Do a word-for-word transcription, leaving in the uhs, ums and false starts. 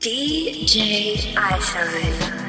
D J iShine.